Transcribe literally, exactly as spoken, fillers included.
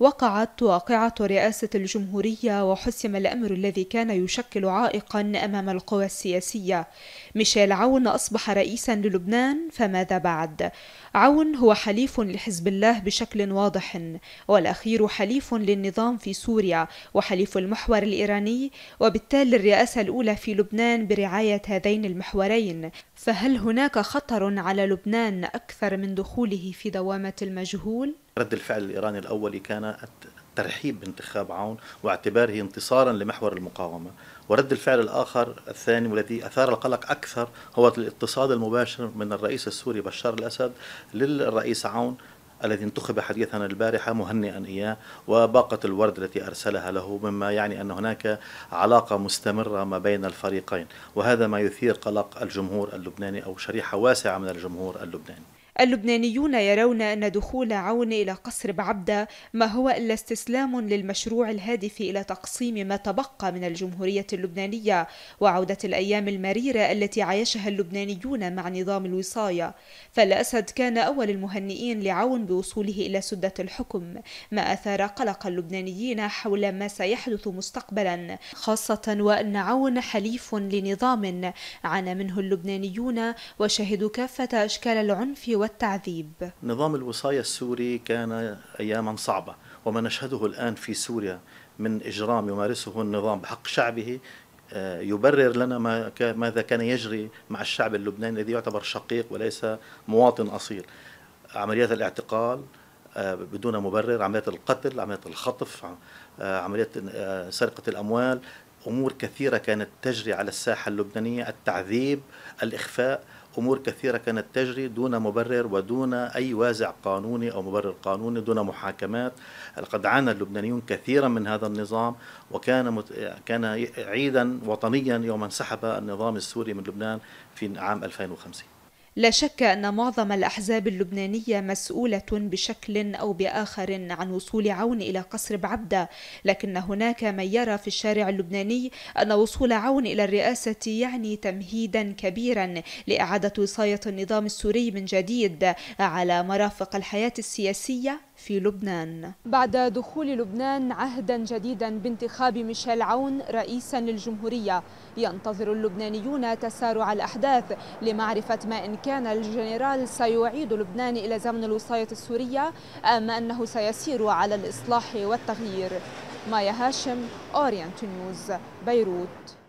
وقعت واقعة رئاسة الجمهورية وحسم الأمر الذي كان يشكل عائقا أمام القوى السياسية. ميشيل عون أصبح رئيسا للبنان، فماذا بعد؟ عون هو حليف لحزب الله بشكل واضح، والأخير حليف للنظام في سوريا وحليف المحور الإيراني، وبالتالي الرئاسة الأولى في لبنان برعاية هذين المحورين. فهل هناك خطر على لبنان أكثر من دخوله في دوامة المجهول؟ رد الفعل الإيراني الأولي كان الترحيب بانتخاب عون واعتباره انتصارا لمحور المقاومة، ورد الفعل الآخر الثاني والذي أثار القلق أكثر هو الاتصال المباشر من الرئيس السوري بشار الأسد للرئيس عون الذي انتخب حديثا البارحة مهنئا إياه، وباقة الورد التي أرسلها له، مما يعني أن هناك علاقة مستمرة ما بين الفريقين، وهذا ما يثير قلق الجمهور اللبناني أو شريحة واسعة من الجمهور اللبناني. اللبنانيون يرون أن دخول عون إلى قصر بعبدة ما هو إلا استسلام للمشروع الهادف إلى تقسيم ما تبقى من الجمهورية اللبنانية وعودة الأيام المريرة التي عايشها اللبنانيون مع نظام الوصاية. فالأسد كان أول المهنئين لعون بوصوله إلى سدة الحكم، ما أثار قلق اللبنانيين حول ما سيحدث مستقبلا، خاصة وأن عون حليف لنظام عانى منه اللبنانيون وشهدوا كافة أشكال العنف والتعذيب. نظام الوصاية السوري كان أياما صعبة، وما نشهده الآن في سوريا من إجرام يمارسه النظام بحق شعبه يبرر لنا ماذا كان يجري مع الشعب اللبناني الذي يعتبر شقيق وليس مواطن أصيل. عمليات الاعتقال بدون مبرر، عمليات القتل، عمليات الخطف، عمليات سرقة الأموال، أمور كثيرة كانت تجري على الساحة اللبنانية، التعذيب، الإخفاء، أمور كثيرة كانت تجري دون مبرر ودون أي وازع قانوني أو مبرر قانوني، دون محاكمات. لقد عانى اللبنانيون كثيرا من هذا النظام، وكان مت... كان عيدا وطنيا يوم انسحب النظام السوري من لبنان في عام ألفين وخمسة. لا شك أن معظم الأحزاب اللبنانية مسؤولة بشكل أو بآخر عن وصول عون إلى قصر بعبدة، لكن هناك من يرى في الشارع اللبناني أن وصول عون إلى الرئاسة يعني تمهيدا كبيرا لإعادة وصاية النظام السوري من جديد على مرافق الحياة السياسية في لبنان. بعد دخول لبنان عهدا جديدا بانتخاب ميشيل عون رئيسا للجمهورية، ينتظر اللبنانيون تسارع الأحداث لمعرفة ما إن كان الجنرال سيعيد لبنان إلى زمن الوصاية السورية أم أنه سيسير على الإصلاح والتغيير. مايا هاشم، أورينت نيوز، بيروت.